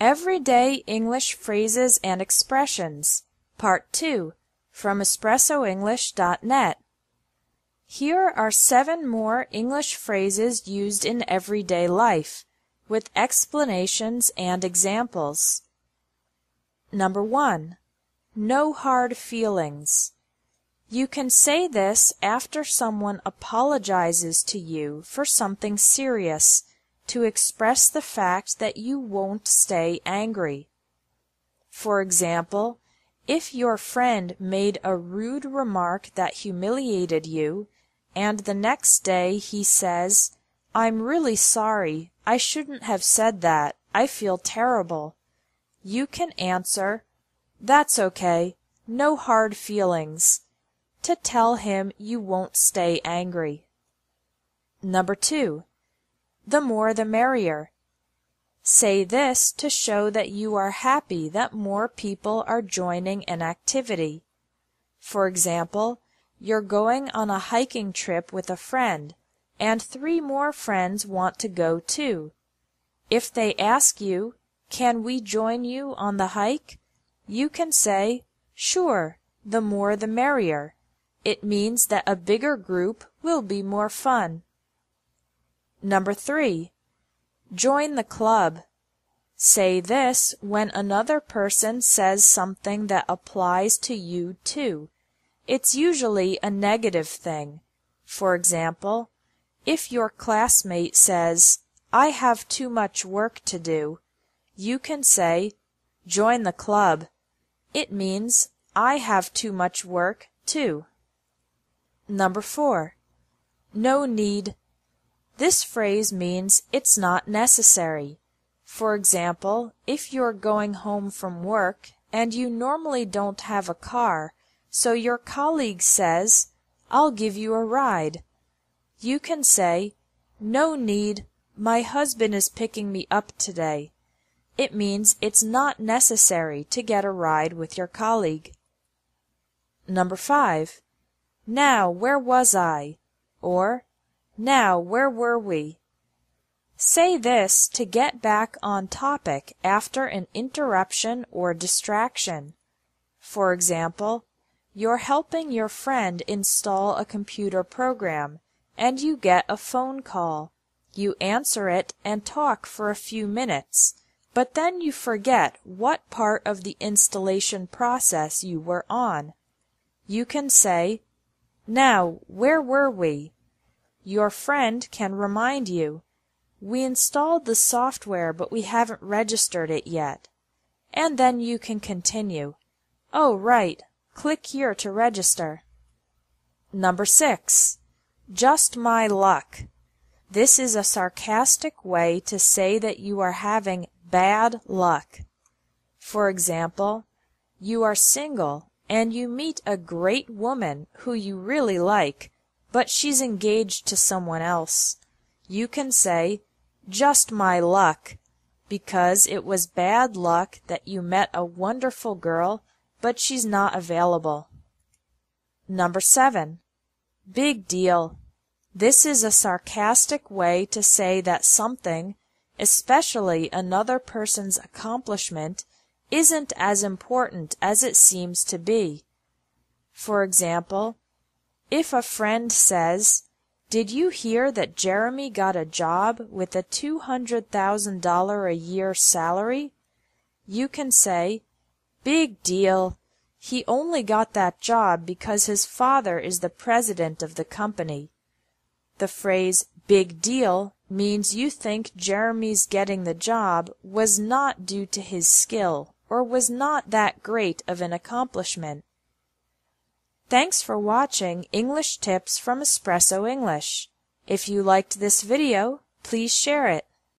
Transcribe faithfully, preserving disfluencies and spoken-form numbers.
Everyday English Phrases and Expressions, Part two, from Espresso English dot net. Here are seven more English phrases used in everyday life, with explanations and examples. Number one. No hard feelings. You can say this after someone apologizes to you for something serious, to express the fact that you won't stay angry. For example, if your friend made a rude remark that humiliated you, and the next day he says, "I'm really sorry, I shouldn't have said that, I feel terrible," you can answer, "That's okay, no hard feelings," to tell him you won't stay angry. Number two. The more the merrier. Say this to show that you are happy that more people are joining an activity. For example, you're going on a hiking trip with a friend, and three more friends want to go too. If they ask you, "Can we join you on the hike?" you can say, "Sure, the more the merrier." It means that a bigger group will be more fun. Number three. Join the club. Say this when another person says something that applies to you too. It's usually a negative thing. For example, if your classmate says, "I have too much work to do," you can say, "Join the club." It means, "I have too much work too." Number four. No need. This phrase means it's not necessary. For example, if you're going home from work and you normally don't have a car, so your colleague says, "I'll give you a ride," you can say, "No need, my husband is picking me up today." It means it's not necessary to get a ride with your colleague. Number five. Now, where was I? Or, now, where were we? Say this to get back on topic after an interruption or distraction. For example, you're helping your friend install a computer program, and you get a phone call. You answer it and talk for a few minutes, but then you forget what part of the installation process you were on. You can say, "Now, where were we?" Your friend can remind you, "We installed the software, but we haven't registered it yet." And then you can continue, "Oh, right, click here to register." Number six. Just my luck. This is a sarcastic way to say that you are having bad luck. For example, you are single, and you meet a great woman who you really like, but she's engaged to someone else. You can say, "Just my luck," because it was bad luck that you met a wonderful girl, but she's not available. Number seven. Big deal. This is a sarcastic way to say that something, especially another person's accomplishment, isn't as important as it seems to be. For example, if a friend says, "Did you hear that Jeremy got a job with a two hundred thousand dollars a year salary?" you can say, "Big deal. He only got that job because his father is the president of the company." The phrase "big deal" means you think Jeremy's getting the job was not due to his skill or was not that great of an accomplishment. Thanks for watching English Tips from Espresso English. If you liked this video, please share it.